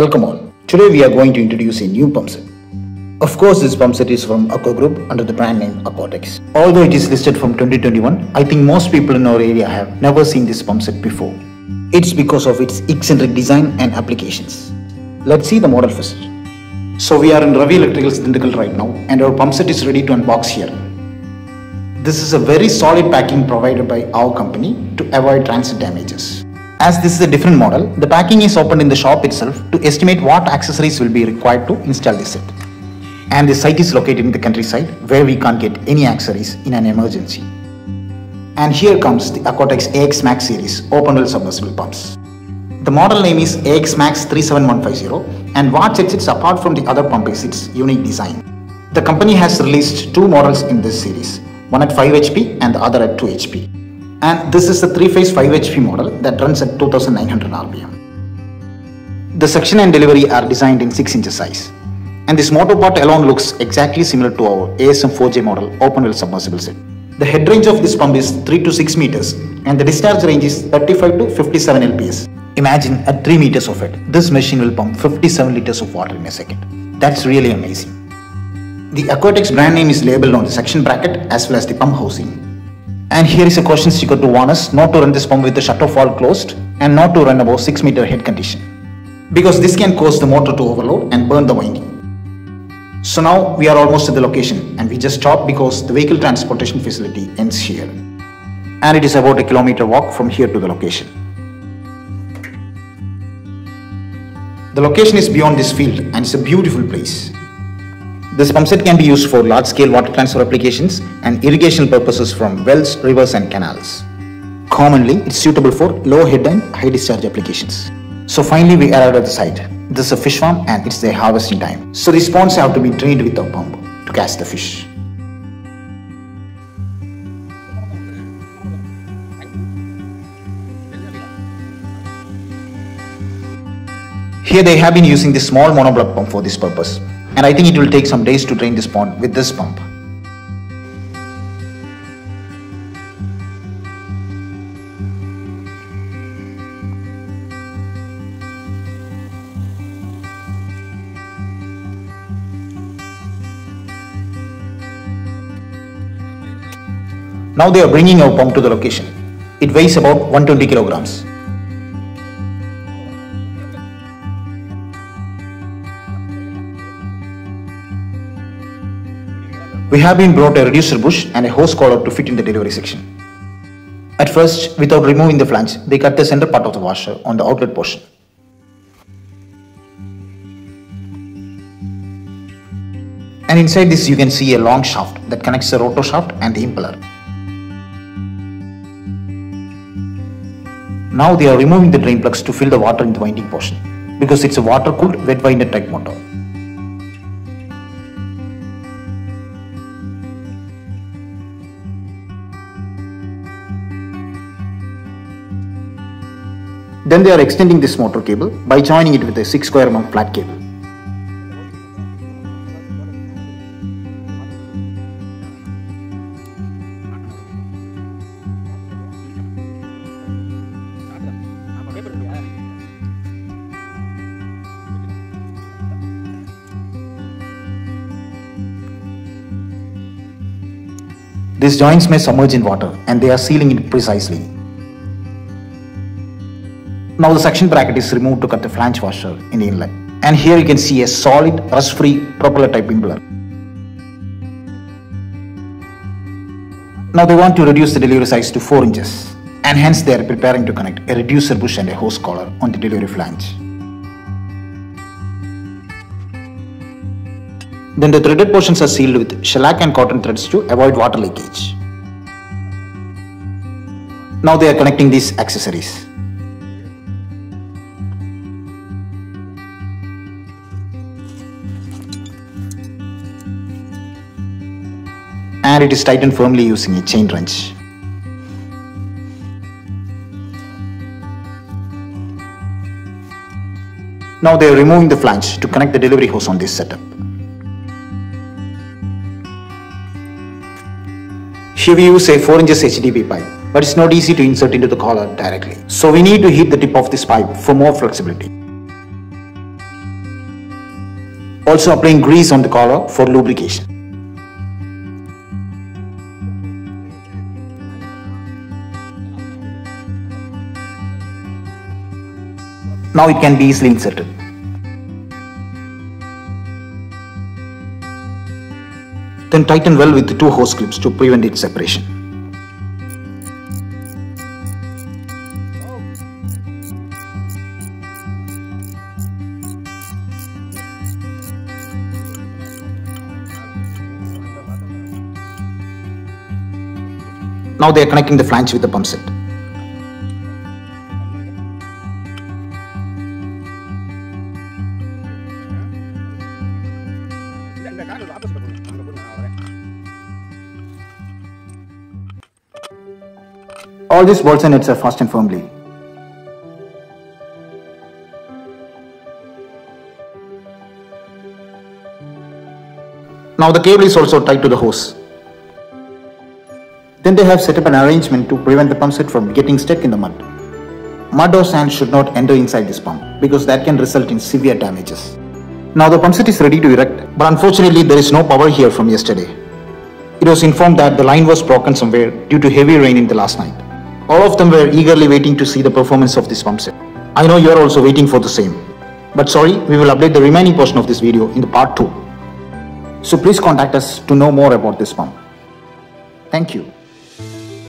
Welcome all. Today we are going to introduce a new pump set. Of course, this pump set is from Aquagroup under the brand name Aquatex. Although it is listed from 2021, I think most people in our area have never seen this pump set before. It's because of its eccentric design and applications. Let's see the model first. So we are in Ravi Electrical Syndicate right now and our pump set is ready to unbox here. This is a very solid packing provided by our company to avoid transit damages. As this is a different model, the packing is opened in the shop itself to estimate what accessories will be required to install this set. And the site is located in the countryside where we can't get any accessories in an emergency. And here comes the Aquatex ASMAX series open well submersible pumps. The model name is ASMAX37150 and what sets it apart from the other pump is its unique design. The company has released two models in this series, one at 5 HP and the other at 2 HP. And this is the 3-phase 5 HP model that runs at 2900 RPM. The section and delivery are designed in 6 inches size. And this motor part alone looks exactly similar to our ASM 4J model open well submersible set. The head range of this pump is 3 to 6 meters and the discharge range is 35 to 57 LPS. Imagine at 3 meters of it, this machine will pump 57 liters of water in a second. That's really amazing. The Aquatex brand name is labeled on the suction bracket as well as the pump housing. And here is a caution sticker to warn us not to run this pump with the shutoff valve closed and not to run above 6 meter head condition, because this can cause the motor to overload and burn the winding. So now we are almost at the location and we just stopped because the vehicle transportation facility ends here. And it is about a kilometer walk from here to the location. The location is beyond this field and it's a beautiful place. This pump set can be used for large-scale water transfer applications and irrigation purposes from wells, rivers and canals. Commonly, it's suitable for low head and high discharge applications. So finally we arrived at the site. This is a fish farm and it's their harvesting time. So the spawns have to be trained with our pump to catch the fish. Here they have been using this small monoblock pump for this purpose. And I think it will take some days to train the spawn with this pump. Now they are bringing our pump to the location. It weighs about 120 kilograms. We have been brought a reducer bush and a hose collar to fit in the delivery section. At first, without removing the flange, they cut the center part of the washer on the outlet portion. And inside this you can see a long shaft that connects the rotor shaft and the impeller. Now they are removing the drain plugs to fill the water in the winding portion, because it's a water-cooled wet winded type motor. Then they are extending this motor cable by joining it with a 6 square mm flat cable. These joints may submerge in water and they are sealing it precisely. Now the suction bracket is removed to cut the flange washer in the inlet. And here you can see a solid, rust-free propeller type impeller. Now they want to reduce the delivery size to 4 inches. And hence they are preparing to connect a reducer bush and a hose collar on the delivery flange. Then the threaded portions are sealed with shellac and cotton threads to avoid water leakage. Now they are connecting these accessories. And it is tightened firmly using a chain wrench. Now they are removing the flange to connect the delivery hose on this setup. Here we use a 4 inches HDPE pipe, but it's not easy to insert into the collar directly. So we need to heat the tip of this pipe for more flexibility. Also applying grease on the collar for lubrication. Now it can be easily inserted. Then tighten well with the two hose clips to prevent its separation. Now they are connecting the flange with the pump set. All these bolts and nuts are fastened firmly. Now the cable is also tied to the hose. Then they have set up an arrangement to prevent the pump set from getting stuck in the mud. Mud or sand should not enter inside this pump because that can result in severe damages. Now the pump set is ready to erect, but unfortunately there is no power here from yesterday. It was informed that the line was broken somewhere due to heavy rain in the last night. All of them were eagerly waiting to see the performance of this pump set. I know you are also waiting for the same. But sorry, we will update the remaining portion of this video in the part 2. So please contact us to know more about this pump. Thank you.